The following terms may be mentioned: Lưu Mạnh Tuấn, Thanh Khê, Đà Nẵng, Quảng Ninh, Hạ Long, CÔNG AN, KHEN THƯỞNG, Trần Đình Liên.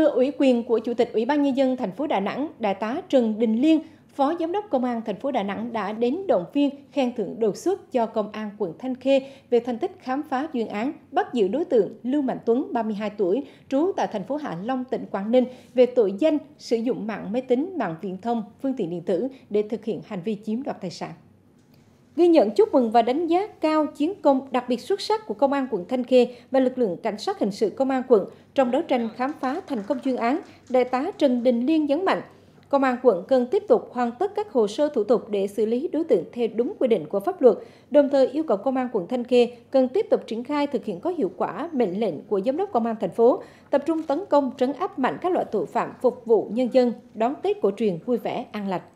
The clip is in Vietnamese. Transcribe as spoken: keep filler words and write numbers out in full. Thưa ủy quyền của Chủ tịch Ủy ban Nhân dân thành phố Đà Nẵng, Đại tá Trần Đình Liên, Phó Giám đốc Công an thành phố Đà Nẵng đã đến động viên khen thưởng đột xuất cho Công an quận Thanh Khê về thành tích khám phá chuyên án bắt giữ đối tượng Lưu Mạnh Tuấn, ba mươi hai tuổi, trú tại thành phố Hạ Long, tỉnh Quảng Ninh về tội danh sử dụng mạng máy tính, mạng viễn thông, phương tiện điện tử để thực hiện hành vi chiếm đoạt tài sản. Ghi nhận, chúc mừng và đánh giá cao chiến công đặc biệt xuất sắc của Công an quận Thanh Khê và lực lượng Cảnh sát hình sự Công an quận trong đấu tranh khám phá thành công chuyên án, Đại tá Trần Đình Liên nhấn mạnh, Công an quận cần tiếp tục hoàn tất các hồ sơ thủ tục để xử lý đối tượng theo đúng quy định của pháp luật, đồng thời yêu cầu Công an quận Thanh Khê cần tiếp tục triển khai thực hiện có hiệu quả mệnh lệnh của Giám đốc Công an thành phố, tập trung tấn công trấn áp mạnh các loại tội phạm phục vụ nhân dân đón Tết cổ truyền vui vẻ, an lành.